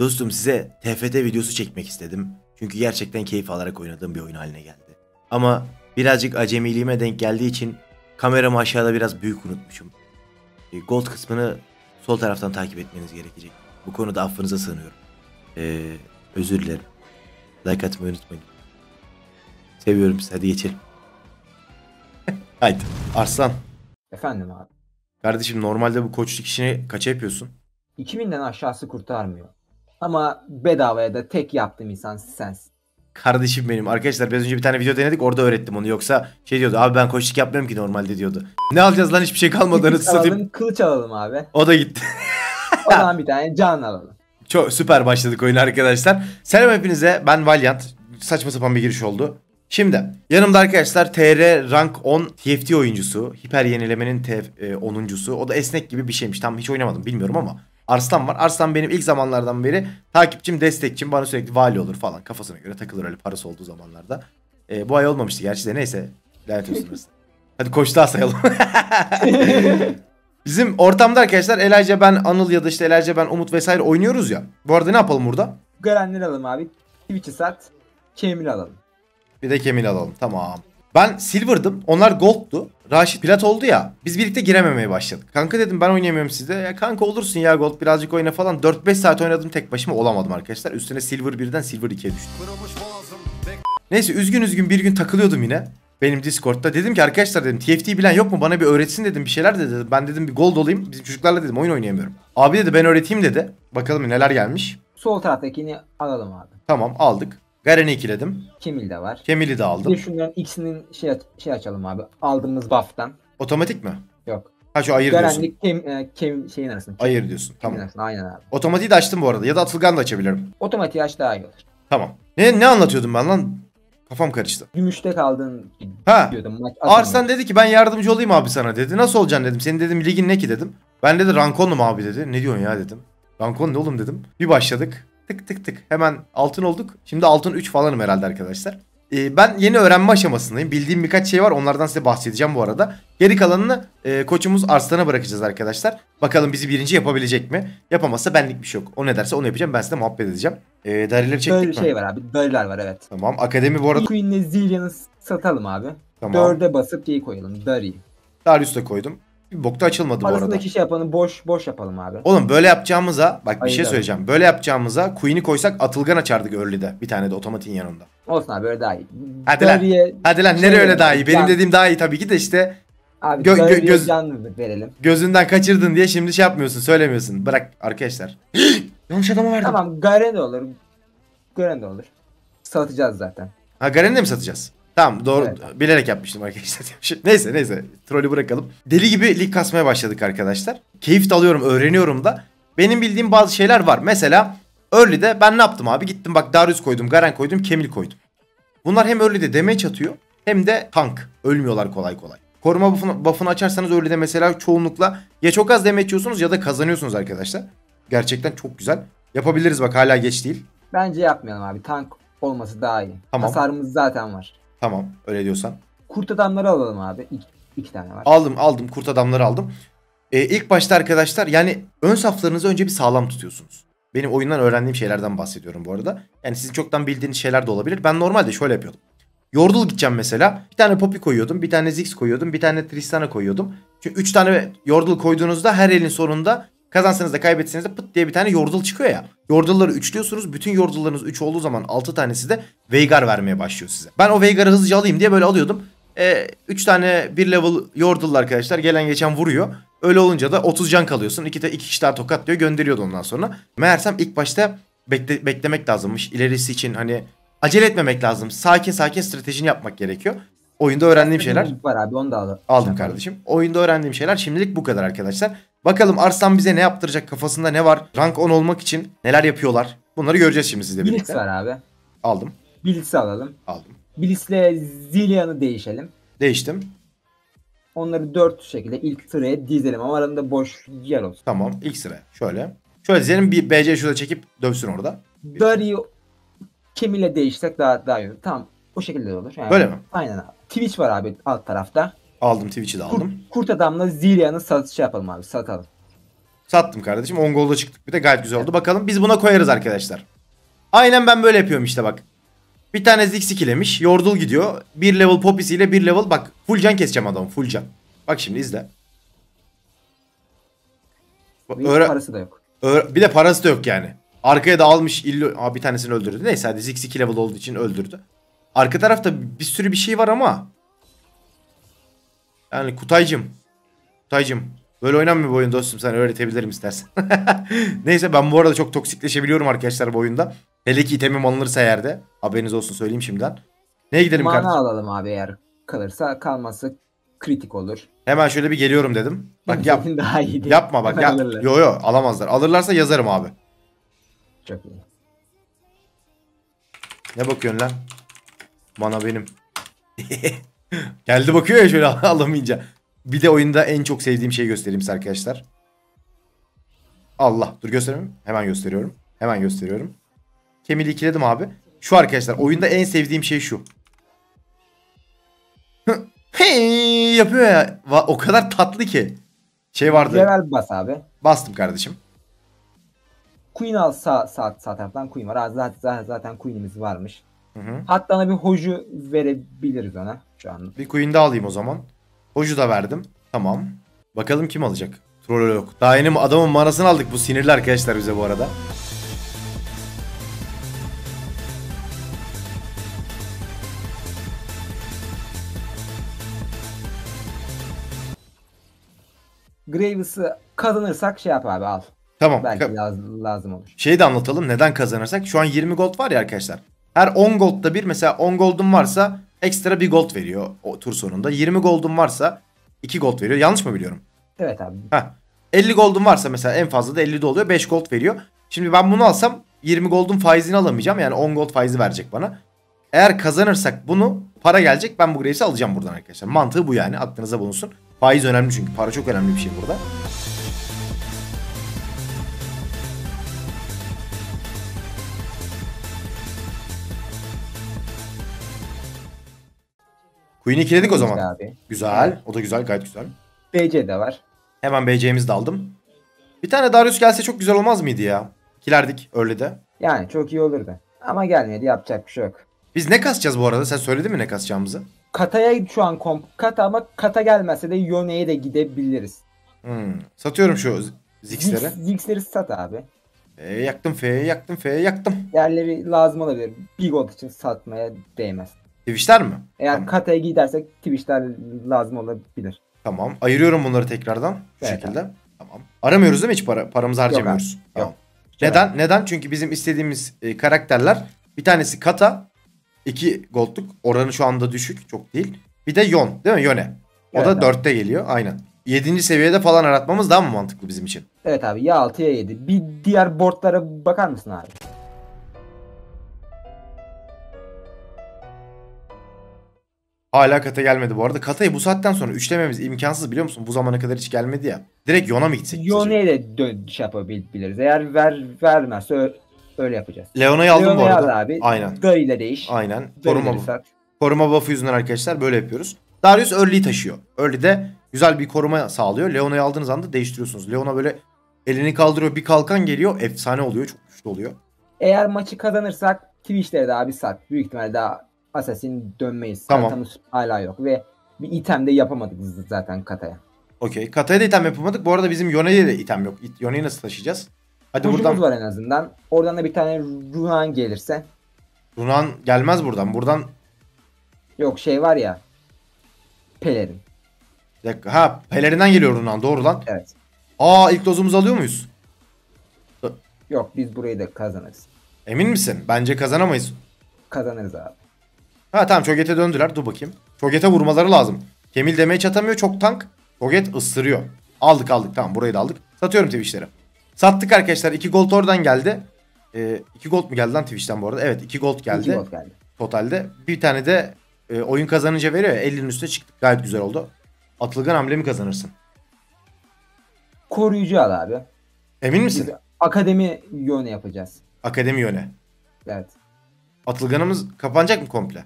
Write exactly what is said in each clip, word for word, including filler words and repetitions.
Dostum size T F T videosu çekmek istedim. Çünkü gerçekten keyif alarak oynadığım bir oyun haline geldi. Ama birazcık acemiliğime denk geldiği için kameramı aşağıda biraz büyük unutmuşum. Gold kısmını sol taraftan takip etmeniz gerekecek. Bu konuda affınıza sığınıyorum. Ee, özür dilerim. Like atmayı unutmayın. Seviyorum sizi. Hadi geçelim. Haydi. Arslan. Efendim abi. Kardeşim normalde bu koçluk işini kaça yapıyorsun? iki binden aşağısı kurtarmıyor. Ama bedavaya da tek yaptığım insan sensin. Kardeşim benim. Arkadaşlar biraz önce bir tane video denedik, orada öğrettim onu. Yoksa şey diyordu, abi ben koçluk yapmıyorum ki normalde diyordu. Ne alacağız lan, hiçbir şey kalmadı. Kılıç alalım, kılıç alalım abi. O da gitti. O zaman bir tane can alalım. Çok süper başladık oyunu arkadaşlar. Selam hepinize, ben Valiant. Saçma sapan bir giriş oldu. Şimdi yanımda arkadaşlar T R rank on T F T oyuncusu, hiper yenilemenin onuncusu. O da esnek gibi bir şeymiş, tam hiç oynamadım bilmiyorum ama Arslan var. Arslan benim ilk zamanlardan beri takipçim, destekçim, bana sürekli vali olur falan kafasına göre takılır öyle parası olduğu zamanlarda. E, bu ay olmamıştı gerçi de neyse, lanet olsun. Hadi koçluğa sayalım. Bizim ortamda arkadaşlar Elayca ben Anıl ya da işte Elayca ben Umut vesaire oynuyoruz ya. Bu arada ne yapalım burada? Garenleri alalım abi. Twitch'i sat. Kemil alalım. Bir de Kemil alalım, tamam. Ben Silver'dım, onlar Gold'tu. Raşit Plat oldu ya, biz birlikte girememeye başladık. Kanka dedim ben oynayamıyorum sizde. Ya kanka olursun ya Gold, birazcık oyna falan. dört beş saat oynadım tek başıma, olamadım arkadaşlar. Üstüne Silver birden Silver ikiye düştüm. Neyse üzgün üzgün bir gün takılıyordum yine. Benim Discord'da dedim ki arkadaşlar dedim T F T bilen yok mu, bana bir öğretsin dedim, bir şeyler de dedim. Ben dedim bir Gold olayım, bizim çocuklarla dedim oyun oynayamıyorum. Abi dedi ben öğreteyim dedi. Bakalım neler gelmiş. Sol taraftakini alalım abi. Tamam aldık. Garen'i ikiledim. Kemil de var. Kemil'i de aldım. Bir de şunların ikisinin şey, şey açalım abi. Aldığımız buff'tan. Otomatik mi? Yok. Ha şu ayır Garen'lik diyorsun. Garen'lik kem, kem şeyin arasında. Kem, ayır diyorsun. Tamam. Arasında, aynen abi. Otomatiği de açtım bu arada. Ya da atılgan da açabilirim. Otomatiği aç daha iyi olur. Tamam. Ne ne anlatıyordum ben lan? Kafam karıştı. Gümüşte kaldığın ha. Diyordum. Arslan dedi ki ben yardımcı olayım abi sana dedi. Nasıl olacaksın dedim. Senin dedim ligin ne ki dedim. Ben dedi rankonum abi dedi. Ne diyorsun ya dedim. Rankon ne oğlum dedim. Bir başladık. Tık tık tık hemen altın olduk. Şimdi altın üç falanım herhalde arkadaşlar. Ee, ben yeni öğrenme aşamasındayım. Bildiğim birkaç şey var, onlardan size bahsedeceğim bu arada. Geri kalanını e, koçumuz Arslan'a bırakacağız arkadaşlar. Bakalım bizi birinci yapabilecek mi? Yapamazsa benlik bir şey yok. O ne derse onu yapacağım, ben size muhabbet edeceğim. Ee, darileri çektik mi? Böyle bir şey var abi. Dariler var evet. Tamam akademi bu arada. Queen'le Zilean'ı satalım abi. Tamam. dörde basıp D'yi koyalım. Dari'yi. Darius da koydum. Bir bokta açılmadı bu arada. Arasındaki şey yapalım, boş boş yapalım abi. Oğlum böyle yapacağımıza bak bir hayır, şey söyleyeceğim. Böyle yapacağımıza Queen'i koysak atılgan açardık early'de. Bir tane de otomatiğin yanında. Olsun abi öyle daha iyi. Hadi Dariye, lan. Hadi lan nereye öyle daha iyi? Benim can... dediğim daha iyi tabii ki de işte. Abi gö gö göz... verelim. Gözünden kaçırdın diye şimdi şey yapmıyorsun, söylemiyorsun. Bırak arkadaşlar. Yanlış adama verdim. Tamam Garen de olur. Garen de olur. Satacağız zaten. Ha Garen'i de mi satacağız? Tamam doğru evet. Bilerek yapmıştım arkadaşlar. Neyse neyse trolü bırakalım. Deli gibi lig kasmaya başladık arkadaşlar. Keyif de alıyorum, öğreniyorum da. Benim bildiğim bazı şeyler var. Mesela early'de ben ne yaptım abi? Gittim bak Darius koydum, Garen koydum, Kemil koydum. Bunlar hem early'de damage atıyor hem de tank. Ölmüyorlar kolay kolay. Koruma buff'ını, buff'ını açarsanız early'de mesela çoğunlukla ya çok az damage yiyorsunuz ya da kazanıyorsunuz arkadaşlar. Gerçekten çok güzel. Yapabiliriz bak, hala geç değil. Bence yapmayalım abi. Tank olması daha iyi. Tamam. Hasarımız zaten var. Tamam öyle diyorsan. Kurt adamları alalım abi. İki, iki tane var. Aldım aldım kurt adamları aldım. Ee, ilk başta arkadaşlar yani ön saflarınızı önce bir sağlam tutuyorsunuz. Benim oyundan öğrendiğim şeylerden bahsediyorum bu arada. Yani sizin çoktan bildiğiniz şeyler de olabilir. Ben normalde şöyle yapıyordum. Yordle gideceğim mesela. Bir tane Poppy koyuyordum. Bir tane Ziggs koyuyordum. Bir tane Tristana koyuyordum. Çünkü üç tane Yordle koyduğunuzda her elin sonunda kazansanız da kaybetseniz de pıt diye bir tane Yordle çıkıyor ya. Yordle'ları üçlüyorsunuz. Bütün Yordle'larınız üç olduğu zaman altı tanesi de Veigar vermeye başlıyor size. Ben o Veigar'ı hızlıca alayım diye böyle alıyordum. üç ee, tane bir level Yordle'lı arkadaşlar gelen geçen vuruyor. Öyle olunca da otuz can kalıyorsun. iki de iki kişi daha tokat diyor, gönderiyordu ondan sonra. Meğersem ilk başta bekle, beklemek lazımmış. İlerisi için hani acele etmemek lazım. Sakin sakin stratejini yapmak gerekiyor. Oyunda öğrendiğim şeyler. Var abi onu da aldım. Aldım kardeşim. Oyunda öğrendiğim şeyler şimdilik bu kadar arkadaşlar. Bakalım Arslan bize ne yaptıracak, kafasında ne var, rank on olmak için neler yapıyorlar, bunları göreceğiz şimdi sizle birlikte. Bilix var abi. Aldım. Bilix'i alalım. Aldım. Bilix'le Zilean'ı değişelim. Değiştim. Onları dört şekilde ilk sıraya dizelim ama arasında boş yer olsun. Tamam ilk sıraya şöyle. Şöyle dizelim, bir B C şurada çekip dövsün orada. Dari'yi Kemil'le değişsek daha, daha iyi olur. Tamam o şekilde olur. Yani böyle mi? Aynen abi. Twitch var abi alt tarafta. Aldım Twitch'i de aldım. Kurt, kurt adamla Zilean'ı satışı yapalım abi, satalım. Sattım kardeşim. on golda çıktık. Bir de gayet güzel oldu. Bakalım biz buna koyarız arkadaşlar. Aynen ben böyle yapıyorum işte bak. Bir tane Ziggs ikilemiş. Yordle gidiyor. Bir level Poppy'siyle bir level. Bak full can keseceğim adamı. Full can. Bak şimdi izle. Öğren... Parası da yok. Öğren... Bir de parası da yok yani. Arkaya da almış. İlli... Aa, bir tanesini öldürdü. Neyse hadi Ziggs iki level olduğu için öldürdü. Arka tarafta bir sürü bir şey var ama. Yani Kutaycım. Kutaycım. Böyle oynanmıyor bu oyun dostum. Sana öğretebilirim istersen. Neyse ben bu arada çok toksikleşebiliyorum arkadaşlar bu oyunda. Hele ki itemim alınırsa yerde. Haberiniz olsun söyleyeyim şimdiden. Neye gidelim mana kardeşim? Mana alalım abi eğer kalırsa. Kalması kritik olur. Hemen şöyle bir geliyorum dedim. Bak yap. Daha iyi değil. Yapma bak. Yap. Yo yo alamazlar. Alırlarsa yazarım abi. Çok iyi. Ne bakıyorsun lan? Mana benim. Geldi bakıyor ya şöyle alamayınca. Bir de oyunda en çok sevdiğim şeyi göstereyim size arkadaşlar. Allah. Dur göstereyim. Hemen gösteriyorum. Hemen gösteriyorum. Kemil'i ikiledim abi. Şu arkadaşlar. Oyunda en sevdiğim şey şu. Hey yapıyor ya. O kadar tatlı ki. Şey vardı. Level bas abi. Bastım kardeşim. Queen al sağ, sağ, sağ taraftan Queen var. Zaten, zaten Queen'imiz varmış. Hı hı. Hatta ona bir hoju verebiliriz ona. Şu an. Bir Queen'de alayım o zaman. Hoju da verdim. Tamam. Bakalım kim alacak? Trollolog. Daha yeni adamın manasını aldık. Bu sinirli arkadaşlar bize bu arada. Graves'ı kazanırsak şey yap abi al. Tamam. Belki lazım, lazım olur. Şeyi de anlatalım neden kazanırsak. Şu an yirmi gold var ya arkadaşlar. Her on gold'da bir mesela on gold'um varsa ekstra bir gold veriyor o tur sonunda. yirmi gold'um varsa iki gold veriyor. Yanlış mı biliyorum? Evet abi. Heh. elli gold'um varsa mesela en fazla da elli'de oluyor. beş gold veriyor. Şimdi ben bunu alsam yirmi gold'un faizini alamayacağım. Yani on gold faizi verecek bana. Eğer kazanırsak bunu para gelecek. Ben bu Graves'i alacağım buradan arkadaşlar. Mantığı bu yani. Aklınıza bulunsun. Faiz önemli çünkü. Para çok önemli bir şey burada. Queen'i ikiledik o zaman. Abi. Güzel. Evet. O da güzel. Gayet güzel. B C de var. Hemen B C'mizi de aldım. Bir tane Darius gelse çok güzel olmaz mıydı ya? İkilerdik öyle de. Yani çok iyi olurdu. Ama gelmedi. Yapacak bir şey yok. Biz ne kasacağız bu arada? Sen söyledin mi ne kasacağımızı? Kata'ya şu an komp. Kata ama Kata gelmezse de Yone'ye de gidebiliriz. Hmm. Satıyorum şu Ziggs'leri. Ziggs'leri sat abi. E, yaktım F'ye yaktım F'ye yaktım. Yerleri lazım olabilir. Bir gold için satmaya değmez. Twitch'ler mi? Eğer tamam. Kata'ya gidersek Twitch'ler lazım olabilir. Tamam. Ayırıyorum bunları tekrardan. Bu evet, şekilde. Abi. Tamam. Aramıyoruz değil mi hiç para? Paramızı harcamıyoruz. Yok, tamam. Yok. Neden? Evet. Neden? Çünkü bizim istediğimiz e, karakterler bir tanesi Kata. iki gold'luk. Oranı şu anda düşük. Çok değil. Bir de Yone. Değil mi? Yone. O evet, da abi. dörtte geliyor. Aynen. yedinci seviyede falan aratmamız daha mı mantıklı bizim için? Evet abi. Ya altı ya yedi. Bir diğer boardlara bakar mısın abi? Hala Kata gelmedi bu arada. Kata'yı bu saatten sonra üçlememiz imkansız biliyor musun? Bu zamana kadar hiç gelmedi ya. Direkt Yone'a mı gitsek? Yone'ye de dönüş yapabiliriz. Eğer ver, vermezse öyle yapacağız. Leona'yı aldım Leona'yı bu arada. Abi. Aynen. Dayı ile değiş. Aynen. Koruma, koruma buff'ı yüzünden arkadaşlar böyle yapıyoruz. Darius early'yi taşıyor. Early'de güzel bir koruma sağlıyor. Leona'yı aldığınız anda değiştiriyorsunuz. Leona böyle elini kaldırıyor. Bir kalkan geliyor. Efsane oluyor. Çok güçlü oluyor. Eğer maçı kazanırsak Twitch'lere daha bir sat. Büyük ihtimalle daha Assassin dönmeyiz. Tamam. Hala yok. Ve bir item de yapamadık zaten Kata'ya. Okey. Kata'ya da item yapamadık. Bu arada bizim Yone'ye de item yok. Yone'yi nasıl taşıyacağız? Hadi Ucumuz buradan var en azından. Oradan da bir tane Runaan gelirse. Runaan gelmez buradan. Buradan yok şey var ya. Pelerin. Bir dakika. Ha pelerinden geliyor Runaan. Doğru lan. Evet. Aa ilk dozumuzu alıyor muyuz? Yok biz burayı da kazanırız. Emin misin? Bence kazanamayız. Kazanırız abi. Ha tamam Cho'Gath'e döndüler. Dur bakayım. Cho'Gath'e vurmaları lazım. Kemil demeye çatamıyor. Çok tank. Cho'Gath ısırıyor. Aldık aldık. Tamam burayı da aldık. Satıyorum Twitch'leri. Sattık arkadaşlar. iki gold oradan geldi. E, iki gold mu geldi lan Twitch'ten bu arada? Evet iki gold geldi. iki gold geldi. Totalde. Bir tane de e, oyun kazanınca veriyor ya. elli'nin üstüne çıktık. Gayet güzel oldu. Atılgan hamlemi kazanırsın. Koruyucu al abi. Emin misin? Biz akademi yöne yapacağız. Akademi yöne. Evet. Atılganımız kapanacak mı komple?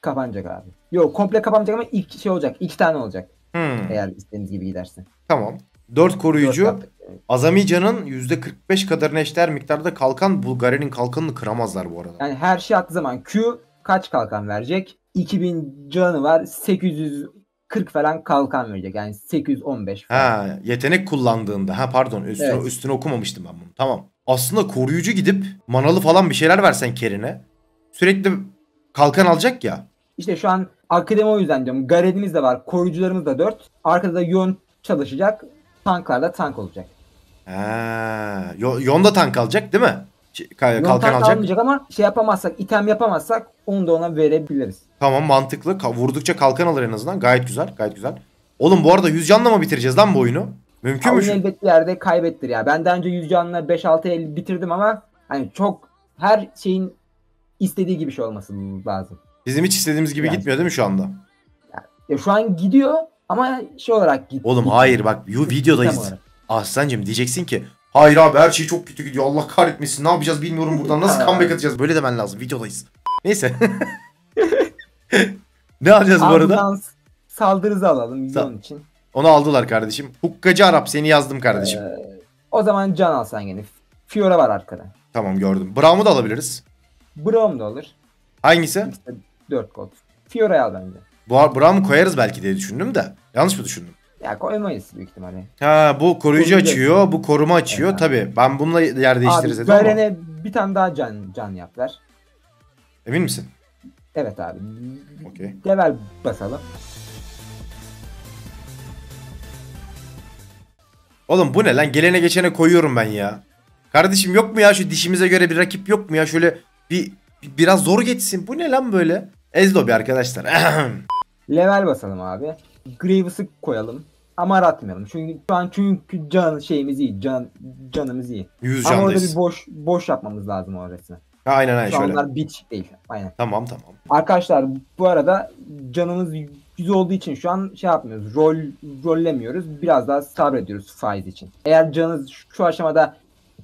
Kapanacak abi. Yok komple kapanacak ama ilk şey olacak. iki tane olacak. Hmm. Eğer istediğiniz gibi giderse. Tamam. dört koruyucu. Azamican'ın yüzde kırk beş kadarına eşdeğer miktarda kalkan, Bulgari'nin kalkanını kıramazlar bu arada. Yani her şey attığı zaman Q kaç kalkan verecek? iki bin canı var, sekiz yüz kırk falan kalkan verecek. Yani sekiz yüz on beş falan. Ha, yetenek kullandığında. Ha pardon, üstüne, evet. üstüne okumamıştım ben bunu. Tamam. Aslında koruyucu gidip manalı falan bir şeyler versen Karen'e. Sürekli kalkan alacak ya. İşte şu an akademi o yüzden diyorum. Garen'imiz de var. Koruyucularımız da dört. Arkada da Yone çalışacak. Tanklar da tank olacak. Ha, Yone da tank alacak değil mi? Kalkan Yone tank alacak. Almayacak ama şey yapamazsak, item yapamazsak onu da ona verebiliriz. Tamam, mantıklı. Vurdukça kalkan alır en azından. Gayet güzel. Gayet güzel. Oğlum bu arada yüz canla mı bitireceğiz lan bu oyunu? Mümkün mü? Elbette yerde kaybettir ya. Ben daha önce yüz canla beş altı el bitirdim ama hani çok her şeyin istediği gibi şey olması lazım. Bizim hiç istediğimiz gibi yani gitmiyor değil mi şu anda? Ya şu an gidiyor ama şey olarak gidiyor. Oğlum gitmiyor. Hayır bak, videodayız. Aslancığım diyeceksin ki hayır abi her şey çok kötü gidiyor, Allah kahretmesin, ne yapacağız bilmiyorum, buradan nasıl comeback atacağız, böyle demen lazım, videodayız. Neyse. Ne yapacağız bu arada? Saldırısı alalım videonun Sa için. Onu aldılar kardeşim. Hukkacı Arap, seni yazdım kardeşim. Ee, o zaman can alsan gene. Fiora var arkada. Tamam, gördüm. Braum'u da alabiliriz. Braum da olur. Hangisi? İşte dört gold. Fiora'yı al bence. Bu Braum'u koyarız belki diye düşündüm de. Yanlış mı düşündüm? Ya koymayız büyük ihtimalle. Ha, bu koruyucu Koyucu açıyor, açıyor, bu koruma açıyor. Evet, tabii. Ben bununla yer değiştiririz dedim ama. Garen'e bir tane daha can can yaplar. Emin misin? Evet abi. Okey. Level basalım. Oğlum bu ne lan? Gelene geçene koyuyorum ben ya. Kardeşim yok mu ya şu dişimize göre bir rakip yok mu ya? Şöyle bir, bir biraz zor geçsin. Bu ne lan böyle? Ezlo bir arkadaşlar. Level basalım abi. Graves'ı koyalım. Ama aratmayalım. Çünkü şu an çünkü can şeyimiz iyi. Can canımız iyi. yüz ama candayız. Orada bir boş boş yapmamız lazım orasını. Aynen aynen şöyle. Onlar bitişik değil. Aynen. Tamam tamam. Arkadaşlar bu arada canımız yüz olduğu için şu an şey yapmıyoruz, rol rollemiyoruz. Biraz daha sabrediyoruz faiz için. Eğer canınız şu aşamada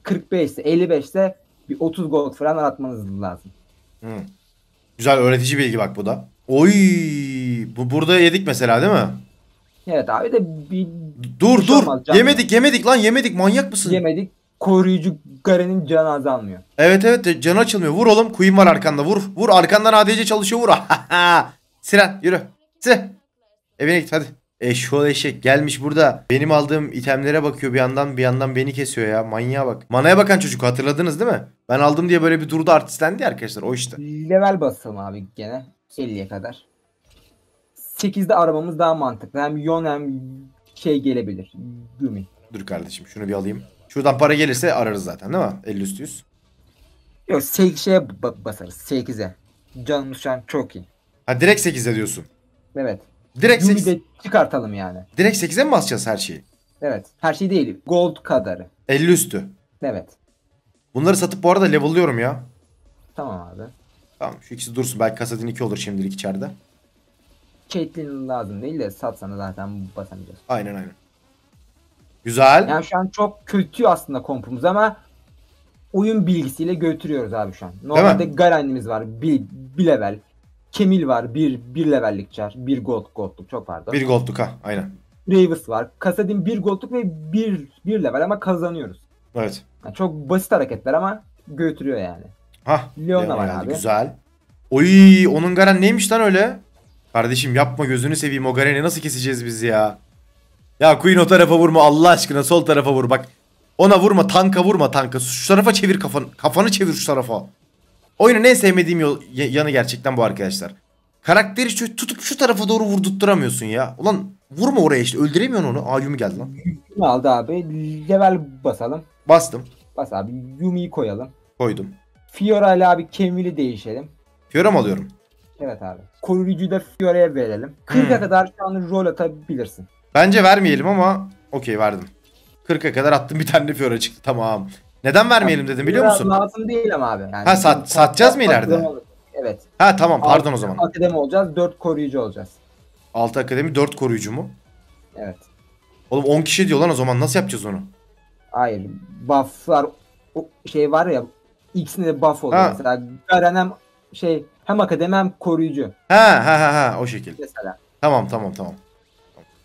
kırk beş ise, elli beş ise bir otuz gold falan aratmanız lazım. Hı. Güzel öğretici bilgi bak bu da. Oy, bu burada yedik mesela değil mi? Evet abi de bir dur bir şey dur. Olmaz, yemedik yemedik lan yemedik, manyak mısın? Yemedik. Koruyucu Garen'in canı azalmıyor. Evet evet, canı açılmıyor. Vur oğlum, Quinn var arkanda. Vur vur, arkandan A D C çalışıyor, vur. Siren yürü. Evine git hadi. Eşol eşek gelmiş burada. Benim aldığım itemlere bakıyor bir yandan, bir yandan beni kesiyor ya. Manyağa bak. Manaya bakan çocuk, hatırladınız değil mi? Ben aldım diye böyle bir durdu, artistlendi ya arkadaşlar, o işte. Level basalım abi gene. elliye kadar. sekizde aramamız daha mantıklı. Hem Yone hem şey gelebilir. Yumi. Dur kardeşim şunu bir alayım. Şuradan para gelirse ararız zaten değil mi? elli üstü yüz. Yok şeye basarız. sekize. Canımız şu an çok iyi. Ha direkt sekizde diyorsun. Evet. Direkt sekize de çıkartalım yani. Direkt sekize mi basacağız her şeyi? Evet. Her şey değil. Gold kadarı. elli üstü. Evet. Bunları satıp bu arada level'lıyorum ya. Tamam abi. Tamam şu ikisi dursun. Belki kasadin iki olur şimdilik içeride. Caitlyn lazım değil de satsana zaten basamayacağız. Aynen aynen. Güzel. Yani şu an çok kötü aslında kompumuz ama oyun bilgisiyle götürüyoruz abi şu an. Normalde Garen'imiz var. Bir, bir level. Kemil var, bir bir levellik çar, bir gold goldluk çok pardon. Bir goldluk ha, aynen. Ravus var, Kasadin bir goldluk ve bir bir level ama kazanıyoruz. Evet. Yani çok basit hareketler ama götürüyor yani. Ha. Leona var abi. Güzel. Oy, onun Garen neymiş lan öyle? Kardeşim yapma, gözünü seveyim, o Garen'i nasıl keseceğiz biz ya? Ya Quinn o tarafa vurma Allah aşkına, sol tarafa vur bak. Ona vurma, tanka vurma tanka. Şu tarafa çevir kafanı, kafanı çevir şu tarafa. Oyunun en sevmediğim yol, yanı gerçekten bu arkadaşlar. Karakteri şu, tutup şu tarafa doğru vurdurtturamıyorsun ya. Ulan vurma oraya işte, öldüremiyorsun onu. Aa Yumi geldi lan. Yumi aldı abi. Level basalım. Bastım. Bas abi, Yumi'yi koyalım. Koydum. Fiora ile abi Kemil'i değişelim. Fiora mı alıyorum? Evet abi. Koruyucuyu da Fiora'ya verelim. kırka hmm. kadar şu an rol atabilirsin. Bence vermeyelim ama okey verdim. kırka kadar attım, bir tane Fiora çıktı, tamam. Neden vermeyelim dedim biliyor musun? Lazım değil ama abi. Yani ha sat, satacağız mı ileride? Evet. Ha tamam pardon altı, o zaman. Akademi olacağız, dört koruyucu olacağız. altı akademi dört koruyucu mu? Evet. Oğlum on kişi diyor lan, o zaman nasıl yapacağız onu? Hayır. Buff'lar şey var ya, ikisinde de buff oluyor ha. Mesela. Garen hem şey hem akademi hem koruyucu. Ha ha ha ha o şekilde. Mesela. Tamam tamam tamam.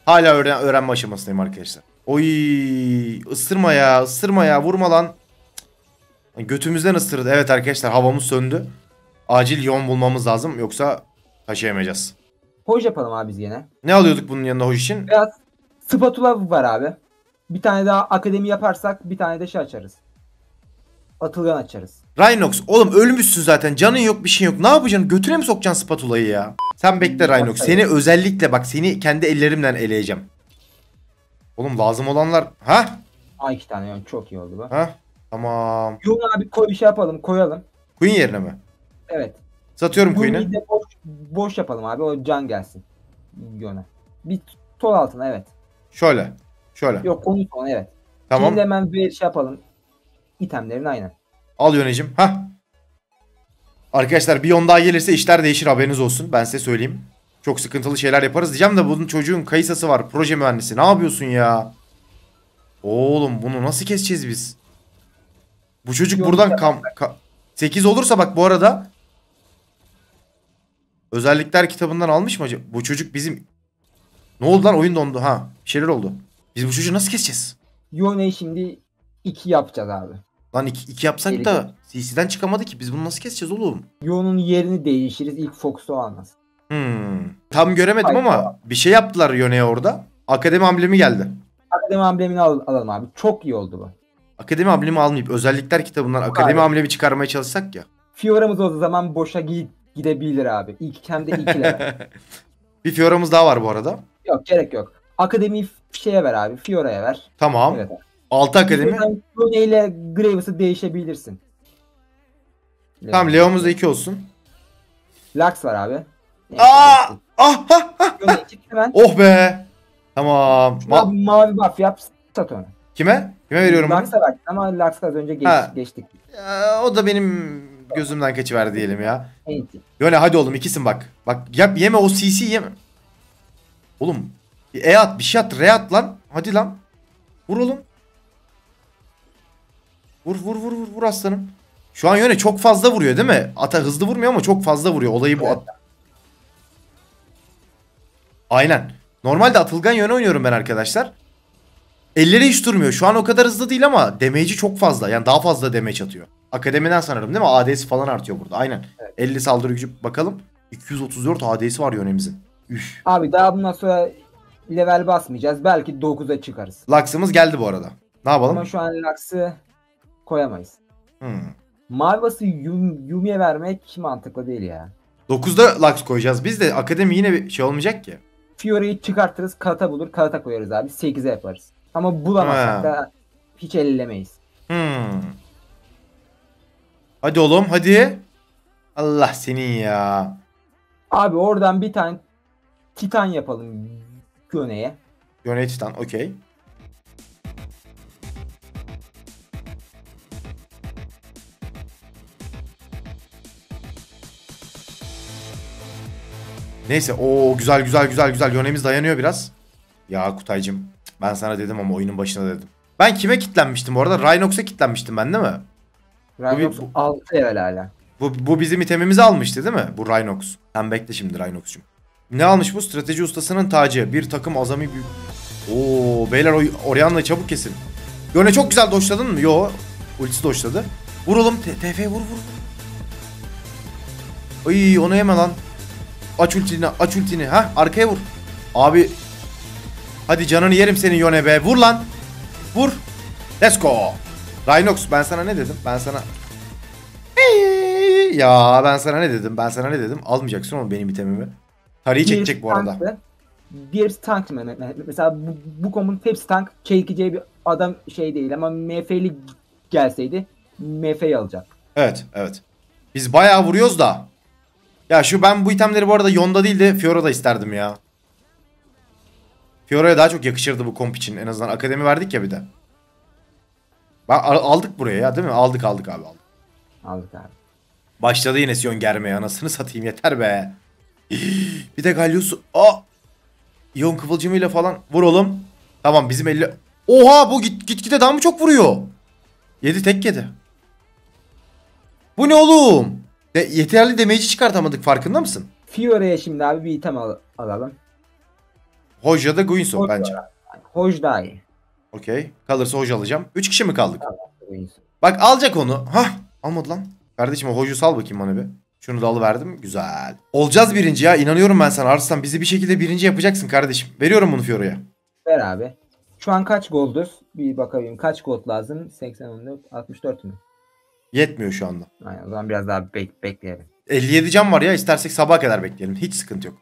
Hala öğren öğrenme aşamasındayım arkadaşlar. Oy, ısırma ya, ısırma ya, vurma lan. Götümüzden ısırdı. Evet arkadaşlar, havamız söndü. Acil Yone bulmamız lazım, yoksa taşıyamayacağız. Hoj yapalım abi biz yine. Ne alıyorduk bunun yanında hoj için? Biraz spatula var abi. Bir tane daha akademi yaparsak bir tane de şey açarız. Atılgan açarız. Rhinox oğlum ölmüşsün zaten, canın yok, bir şey yok. Ne yapacaksın? Götüne mi sokacaksın spatulayı ya? Sen bekle Rhinox. Seni özellikle bak, seni kendi ellerimden eleyeceğim. Oğlum lazım olanlar. Ha? Ay iki tane yani çok iyi oldu bu. Ha? Tamam. Yone abi koy, bir şey yapalım, koyalım. Queen yerine mi? Evet. Satıyorum Queen'i. Boş, boş yapalım abi, o can gelsin Yone'a. Bir tol altına, evet. Şöyle. Şöyle. Yok onu sonra, evet. Tamam. Şimdi hemen bir şey yapalım. İtemlerini aynen. Al Yone'cim. Ha. Arkadaşlar bir Yone daha gelirse işler değişir, haberiniz olsun. Ben size söyleyeyim. Çok sıkıntılı şeyler yaparız diyeceğim de bunun çocuğun kayısası var. Proje mühendisi. Ne yapıyorsun ya? Oğlum bunu nasıl keseceğiz biz? Bu çocuk Yone buradan kam ka sekiz olursa bak bu arada. Özellikler kitabından almış mı acaba? Bu çocuk bizim... Ne oldu lan? Oyun dondu. Ha. Bir şeyler oldu. Biz bu çocuğu nasıl keseceğiz? Yone'yi şimdi iki yapacağız abi. Lan iki, iki yapsak Gerek da C C'den çıkamadı ki. Biz bunu nasıl keseceğiz oğlum? Yone'un yerini değiştiririz. İlk Fox'u almaz. Hmm. Tam göremedim Hayır, ama tamam. Bir şey yaptılar Yone'ye orada. Akademi amblemi geldi. Akademi amblemini al alalım abi. Çok iyi oldu bu. Akademi amblemi almayıp özellikler kitabından Yok akademi abi. amblemi çıkarmaya çalışsak ya. Fiora'mız o zaman boşa gidip gidebilir abi. İlk hem de ikiler. Bir Fiora'mız daha var bu arada. Yok gerek yok. Akademi şeye ver abi. Fiora'ya ver. Tamam. Evet. altı akademi. Yone ile Graves'ı değişebilirsin. Tamam, Leo'muz da iki olsun. Lux var abi. Neyse, Aa! Ah, ah, ah, ah. Oh be. Tamam. Ma abi, mavi buff yap, sat onu. Kime? Kime veriyorum bunu? Lux'a bak. Ama Lux'a az önce geç, geçtik. Ya, o da benim gözümden kaçıver diyelim ya. Evet. Yone hadi oğlum, ikisin bak. Bak yap, yeme o C C yeme. Oğlum E at, bir şey at, R at lan. Hadi lan. Vur oğlum. Vur vur vur vur vur aslanım. Şu an Yone çok fazla vuruyor değil mi? Ata hızlı vurmuyor ama çok fazla vuruyor. Olayı bu. Evet. At... Aynen. Normalde atılgan Yone oynuyorum ben arkadaşlar. Elleri hiç durmuyor. Şu an o kadar hızlı değil ama damage'i çok fazla. Yani daha fazla damage atıyor. Akademiden sanırım değil mi? A D'si falan artıyor burada. Aynen. Evet. elli saldırı gücü bakalım. iki yüz otuz dört A D'si var Yone'mizin. Üf. Abi daha bundan sonra level basmayacağız. Belki dokuza çıkarız. Lux'ımız geldi bu arada. Ne yapalım? Ama şu an Lux'ı koyamayız. Hmm. Mavi bası Yum, Yumi'ye vermek mantıklı değil ya. dokuzda Lux koyacağız. Biz de akademi yine bir şey olmayacak ki. Fiora'yı çıkartırız. Kata bulur. Kata koyarız abi. sekize yaparız. Ama bulamazsak da hiç ellemeyiz. Hmm. Hadi oğlum hadi. Allah senin ya. Abi oradan bir tane Titan yapalım Yone'ye. Yone Titan, okey. Neyse, o güzel güzel güzel güzel Yone'miz dayanıyor biraz. Ya Kutaycığım, ben sana dedim ama oyunun başına dedim. Ben kime kitlenmiştim bu arada? Rhinox'a kitlenmiştim ben değil mi? Rhinox altı level hala. Bu, bu bizim itemimizi almıştı değil mi? Bu Rhinox. Sen bekle şimdi Rhinox'cum. Ne almış bu? Strateji ustasının tacı. Bir takım azami büyük. Oo beyler, Orion'la çabuk kesin. Yone çok güzel doşladın mı? Yo. Ultisi doşladı. Vur oğlum. T F vur vur. Ay onu yeme lan. Aç ultini, aç ultini. Ha, arkaya vur. Abi. Hadi canını yerim senin Yone be. Vur lan. Vur. Let's go. Rhinox ben sana ne dedim? Ben sana... Hey. Ya ben sana ne dedim? Ben sana ne dedim? Almayacaksın oğlum benim itemimi. Tarihi çekecek bu arada. Tanklı. Diğerisi tank mı? Mesela bu, bu kombinin hepsi tank. Çekeceği bir adam şey değil ama M F'li gelseydi M F'yi alacak. Evet evet. Biz bayağı vuruyoruz da. Ya şu ben bu itemleri bu arada Yone'da değil de Fiora'da isterdim ya. Fiora'ya daha çok yakışırdı bu komp için. En azından akademi verdik ya bir de. Bak aldık buraya ya değil mi? Aldık aldık abi aldık. Aldık abi. Başladı yine Sion germeye, anasını satayım yeter be. Bir de Galiosu. Aa! Yone kıvılcımıyla falan vur oğlum. Tamam bizim elli. Oha bu git gitgide daha mı çok vuruyor? Yedi tek yedi. Bu ne oğlum? De yeterli damage'i çıkartamadık, farkında mısın? Fiora'ya şimdi abi bir item al alalım. Hoja'da Guinso bence. Hoj daha iyi. Okey. Kalırsa hoca alacağım. üç kişi mi kaldık? Bak alacak onu. Hah. Almadı lan. Kardeşim o hocu sal bakayım bana bir. Şunu da alıverdim. Güzel. Olacağız birinci ya. İnanıyorum ben sana Arslan. Bizi bir şekilde birinci yapacaksın kardeşim. Veriyorum bunu Fiora'ya. Ver abi. Şu an kaç goldur? Bir bakayım. Kaç gold lazım? seksen, altmış dört mü? Yetmiyor şu anda. Aynen, o zaman biraz daha bek bekleyelim. elli yedi can var ya. İstersek sabaha kadar bekleyelim. Hiç sıkıntı yok.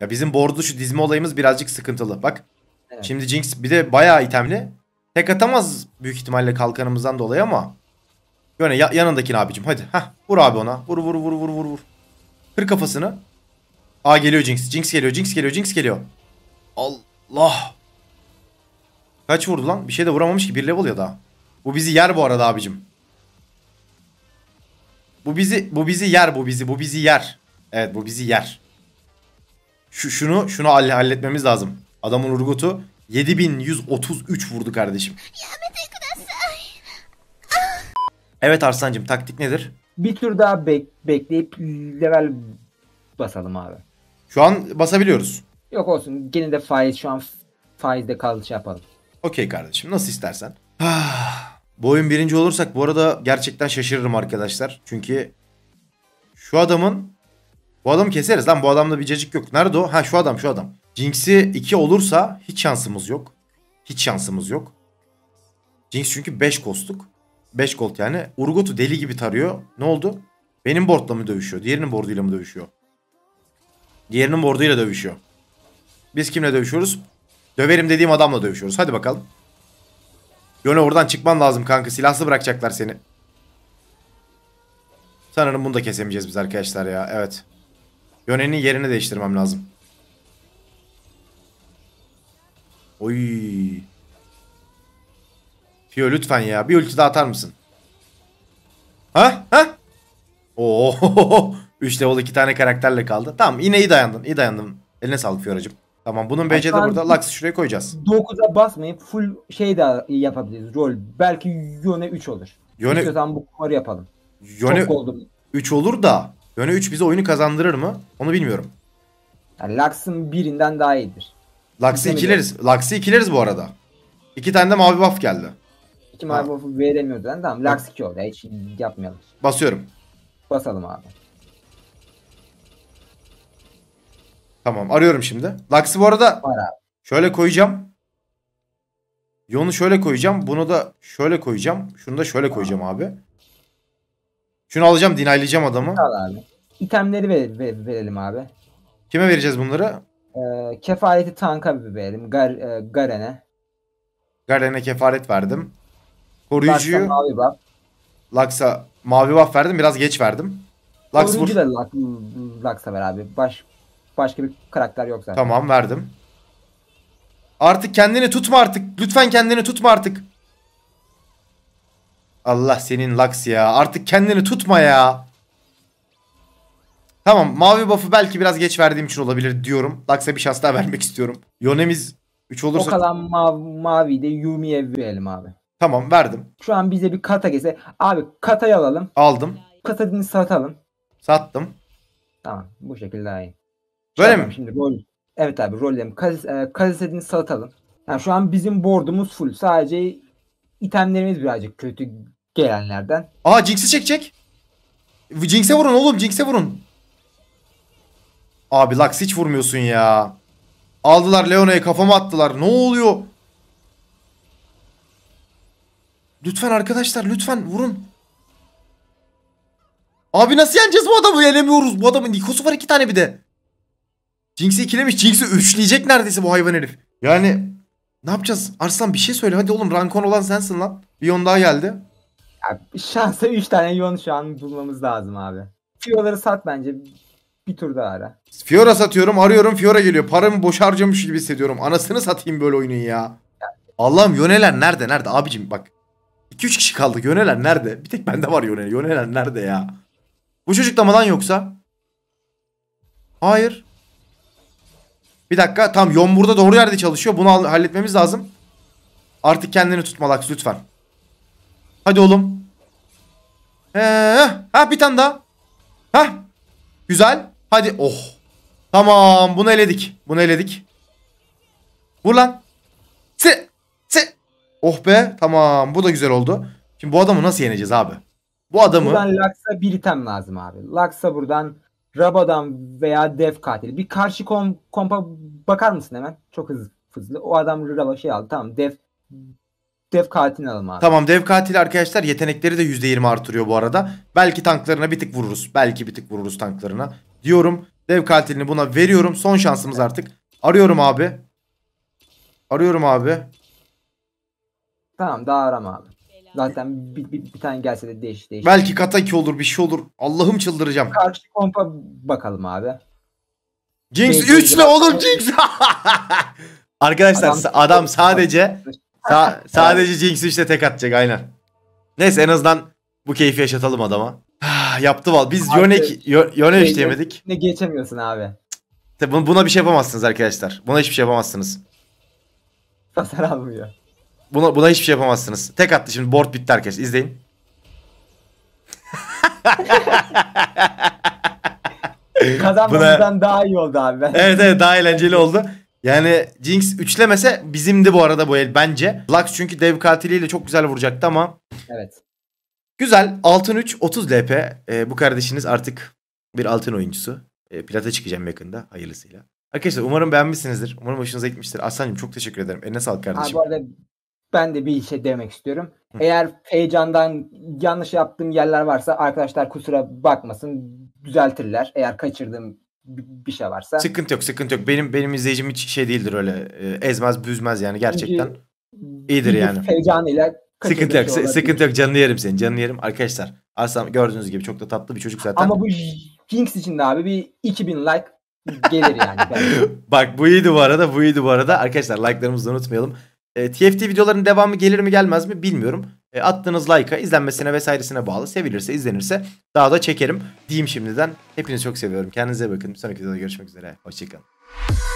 Ya bizim bordu şu dizme olayımız birazcık sıkıntılı. Bak. Evet. Şimdi Jinx bir de bayağı itemli. Tek atamaz büyük ihtimalle kalkanımızdan dolayı ama. Yone ya yanındakini abicim hadi. Heh, vur abi ona. Vur vur vur vur vur vur. Kır kafasını. Aa geliyor Jinx. Jinx geliyor. Jinx geliyor. Jinx geliyor. Allah. Kaç vurdu lan? Bir şey de vuramamış ki. Bir level ya daha. Bu bizi yer bu arada abicim. Bu bizi bu bizi yer bu bizi. Bu bizi yer. Evet bu bizi yer. Şu şunu şunu halletmemiz lazım. Adamın Urgot'u yedi bin yüz otuz üç vurdu kardeşim. Evet Arslancığım taktik nedir? Bir tur daha bek bekleyip level basalım abi. Şu an basabiliyoruz. Yok olsun gene de faiz şu an faizde kaldı şey yapalım. Okey kardeşim nasıl istersen. Bu oyun birinci olursak bu arada gerçekten şaşırırım arkadaşlar. Çünkü şu adamın bu adamı keseriz lan bu adamda bir cacık yok. Nerede o? Ha şu adam şu adam. Jinx'i iki olursa hiç şansımız yok. Hiç şansımız yok. Jinx çünkü beş kostuk. beş gold yani. Urgot'u deli gibi tarıyor. Ne oldu? Benim boardla mı dövüşüyor? Diğerinin boarduyla mı dövüşüyor? Diğerinin boarduyla dövüşüyor. Biz kimle dövüşüyoruz? Döverim dediğim adamla dövüşüyoruz. Hadi bakalım. Yone oradan çıkman lazım kanka. Silahsız bırakacaklar seni. Sanırım bunu da kesemeyeceğiz biz arkadaşlar ya. Evet. Yone'nin yerini değiştirmem lazım. Oy. Fio lütfen ya. Bir ulti daha atar mısın? Ha? Ha? Oo. üç level iki tane karakterle kaldı. Tamam yine iyi dayandın. İyi dayandın. Eline sağlık Fiora'cığım. Tamam bunun B C'de burada. Lux'ı şuraya koyacağız. dokuza basmayıp full şey de yapabiliriz. Rol. Belki Yone üç olur. Yone... İstiyorsan bu kumarı yapalım. Yone üç olur da. Yone üç bize oyunu kazandırır mı? Onu bilmiyorum. Yani Lux'ın birinden daha iyidir. Lux'ı ikileriz. Lux'ı ikileriz bu arada. İki tane de mavi buff geldi. İki mavi buff'u veremiyordu. Yani. Tamam Lux iki oldu. Hiç yapmayalım. Basıyorum. Basalım abi. Tamam arıyorum şimdi. Lux'ı bu arada şöyle koyacağım. Yone'u şöyle koyacağım. Bunu da şöyle koyacağım. Şunu da şöyle koyacağım abi. Şunu alacağım. Dinaylayacağım adamı. Al abi. İtemleri ver, ver, verelim abi. Kime vereceğiz bunları? Ee, kefaleti tanka bir verelim. Gar, e, Garen'e. Garen'e kefalet verdim. Koruyucuyu. Lux'a mavi buff. Lux'a mavi buff verdim. Biraz geç verdim. Lux Koruyucu da Lux'a ver abi. Baş, başka bir karakter yok zaten. Tamam verdim. Artık kendini tutma artık. Lütfen kendini tutma artık. Allah senin Lux ya. Artık kendini tutma ya. Tamam mavi buff'u belki biraz geç verdiğim için olabilir diyorum. Lux'a bir şans daha vermek istiyorum. Yone'miz üç olursa... O kalan mav mavi de Yumi'ye verelim abi. Tamam verdim. Şu an bize bir Kata gelse. Abi Kata'yı alalım. Aldım. Kata'yı satalım. Sattım. Tamam bu şekilde daha iyi. Böyle tamam, mi? Şimdi rol... Evet abi rollerim. Kalisedini satalım. Yani şu an bizim board'umuz full. Sadece itemlerimiz birazcık kötü gelenlerden. Aa Jinx'i çekecek. Jinx'e vurun oğlum. Jinx'e vurun. Abi Lux hiç vurmuyorsun ya. Aldılar Leona'yı kafama attılar. Ne oluyor? Lütfen arkadaşlar lütfen vurun. Abi nasıl yeneceğiz bu adamı? Yenemiyoruz. Bu adamın Nikosu var iki tane bir de. Jinx'i ikilemiş. Jinx'i üçleyecek neredeyse bu hayvan herif. Yani ne yapacağız? Arslan bir şey söyle. Hadi oğlum rankon olan sensin lan. Bir Yone daha geldi. Ya, şansa üç tane Yone şu an bulmamız lazım abi. Fiora'ları sat bence. Bir tur daha ara. Fiora satıyorum. Arıyorum Fiora geliyor. Paramı boş harcamış gibi hissediyorum. Anasını satayım böyle oyunun ya. Allah'ım Yone'ler nerede? Nerede? Abicim bak. iki üç kişi kaldı. Yone'ler nerede? Bir tek bende var Yone. Yone'ler nerede ya? Bu çocuklamadan yoksa? Hayır. Bir dakika. Tam Yone burada doğru yerde çalışıyor. Bunu halletmemiz lazım. Artık kendini tutma Lux lütfen. Hadi oğlum. Ee, ha bir tane daha. Ha. Güzel. Hadi. Oh. Tamam. Bunu eledik. Bunu eledik. Vur lan. Si. Si. Oh be, tamam, bu da güzel oldu. Şimdi bu adamı nasıl yeneceğiz abi? Bu adamı... Buradan Lux'a bir item lazım abi. Lux'a buradan Raba'dan veya Dev Katili. Bir karşı kom kompa bakar mısın hemen? Çok hızlı hızlı. O adam Raba şey aldı. Tamam, Dev Dev Katilini alalım abi. Tamam, Dev Katili arkadaşlar yetenekleri de yüzde yirmi artırıyor bu arada. Belki tanklarına bir tık vururuz. Belki bir tık vururuz tanklarına. Diyorum, Dev Katilini buna veriyorum. Son şansımız artık. Arıyorum abi. Arıyorum abi. Tamam, daha arama abi. Zaten bir, bir, bir tane gelse de değişir. Değiş. Belki Kata iki olur, bir şey olur. Allah'ım çıldıracağım. Karşı kompa bakalım abi. Jinx üçle oğlum Jinx. Arkadaşlar adam, adam sadece sa sadece Jinx üçle tek atacak aynen. Neyse, en azından bu keyfi yaşatalım adama. Yaptı val. Biz Yone Yone hiç diyemedik. Ne geçemiyorsun abi. Buna bir şey yapamazsınız arkadaşlar. Buna hiçbir şey yapamazsınız. Tasar almıyor. Buna, buna hiçbir şey yapamazsınız. Tek attı şimdi. Board bitti arkadaşlar. İzleyin. Kazanmamızdan daha iyi oldu abi. Ben. Evet evet, daha eğlenceli oldu. Yani Jinx üçlemese bizimdi bu arada bu el bence. Lux çünkü Dev Katiliyle çok güzel vuracaktı ama. Evet. Güzel. Altın üç, otuz L P. Ee, bu kardeşiniz artık bir altın oyuncusu. Ee, plata çıkacağım yakında hayırlısıyla. Arkadaşlar umarım beğenmişsinizdir. Umarım hoşunuza gitmiştir. Aslancığım çok teşekkür ederim. Eline sağlık kardeşim. Abi, bu arada ben de bir şey demek istiyorum. Hı. Eğer heyecandan yanlış yaptığım yerler varsa arkadaşlar kusura bakmasın. Düzeltirler. Eğer kaçırdığım bir şey varsa. Sıkıntı yok, sıkıntı yok. Benim benim izleyicim hiç şey değildir öyle. Ezmez, büzmez yani gerçekten. Çünkü iyidir yani. Heyecanıyla sıkıntı yok. Şey sıkıntı yok. Canını yerim senin. Canını yerim. Arkadaşlar Arslan gördüğünüz gibi çok da tatlı bir çocuk zaten. Ama bu Jinx için de abi bir iki bin like gelir yani. Bak bu iyiydi bu arada. Bu iyiydi bu arada. Arkadaşlar like'larımızı unutmayalım. E, T F T videoların devamı gelir mi gelmez mi bilmiyorum. E, attığınız like'a, izlenmesine vesairesine bağlı. Sevilirse, izlenirse daha da çekerim diyeyim şimdiden. Hepinizi çok seviyorum. Kendinize bakın. Bir sonraki videoda görüşmek üzere. Hoşçakalın.